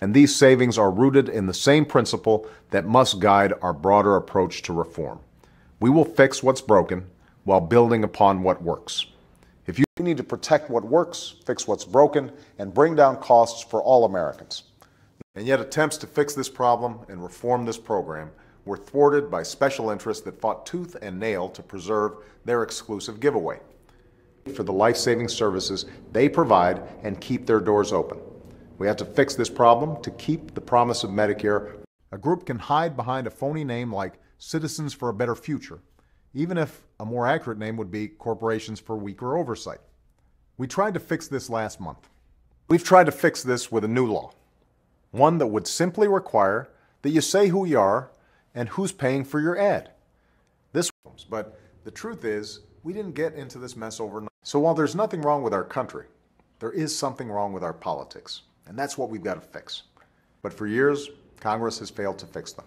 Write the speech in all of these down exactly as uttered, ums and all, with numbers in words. and these savings are rooted in the same principle that must guide our broader approach to reform. We will fix what's broken while building upon what works. If you need to protect what works, fix what's broken, and bring down costs for all Americans. And yet attempts to fix this problem and reform this program were thwarted by special interests that fought tooth and nail to preserve their exclusive giveaway for the life-saving services they provide and keep their doors open. We have to fix this problem to keep the promise of Medicare. A group can hide behind a phony name like Citizens for a Better Future, even if a more accurate name would be Corporations for Weaker Oversight. We tried to fix this last month. We've tried to fix this with a new law, one that would simply require that you say who you are and who's paying for your ad. This works, but the truth is, we didn't get into this mess overnight. So while there's nothing wrong with our country, there is something wrong with our politics, and that's what we've got to fix. But for years, Congress has failed to fix them.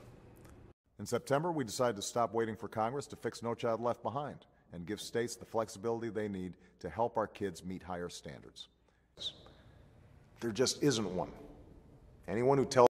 In September, we decided to stop waiting for Congress to fix No Child Left Behind and give states the flexibility they need to help our kids meet higher standards. There just isn't one. Anyone who tells